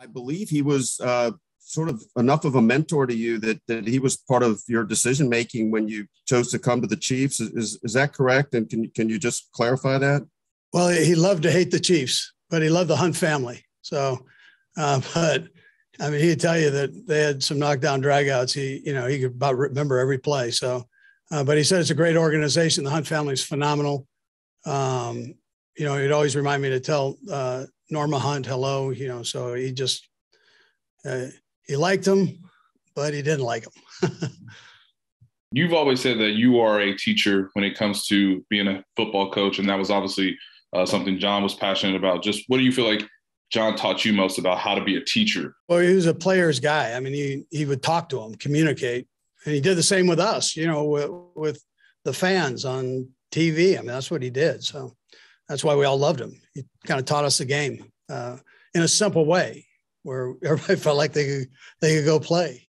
I believe he was sort of enough of a mentor to you that he was part of your decision making when you chose to come to the Chiefs. Is that correct? And can you just clarify that? Well, he loved to hate the Chiefs, but he loved the Hunt family. So, but I mean, he'd tell you that they had some knockdown dragouts. He could about remember every play. So, but he said it's a great organization. The Hunt family is phenomenal. He'd always remind me to tell Norma Hunt hello. So he just he liked him, but he didn't like him. You've always said that you are a teacher when it comes to being a football coach, and that was obviously something John was passionate about. Just what do you feel like John taught you most about how to be a teacher? Well, he was a player's guy. I mean, he would talk to them, communicate, and he did the same with us, with the fans on TV. I mean, that's what he did. So that's why we all loved him. He kind of taught us the game in a simple way where everybody felt like they could go play.